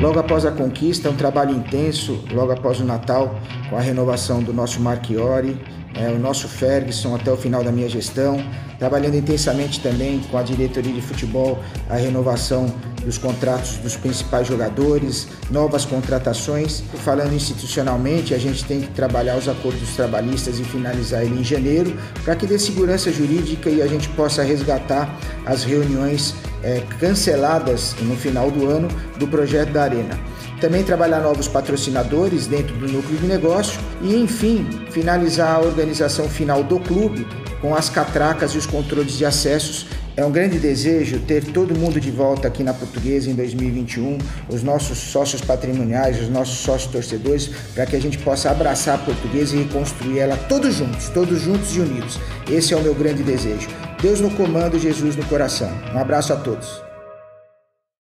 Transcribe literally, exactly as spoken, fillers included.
Logo após a conquista, um trabalho intenso, logo após o Natal, com a renovação do nosso Marquiori, é, o nosso Ferguson até o final da minha gestão, trabalhando intensamente também com a diretoria de futebol, a renovação dos contratos dos principais jogadores, novas contratações. Falando institucionalmente, a gente tem que trabalhar os acordos trabalhistas e finalizar ele em janeiro, para que dê segurança jurídica e a gente possa resgatar as reuniões é, canceladas no final do ano do projeto da Arena. Também trabalhar novos patrocinadores dentro do núcleo de negócio e, enfim, finalizar a organização final do clube com as catracas e os controles de acessos. É um grande desejo ter todo mundo de volta aqui na Portuguesa em dois mil e vinte e um, os nossos sócios patrimoniais, os nossos sócios torcedores, para que a gente possa abraçar a Portuguesa e reconstruir ela todos juntos, todos juntos e unidos. Esse é o meu grande desejo. Deus no comando, Jesus no coração. Um abraço a todos.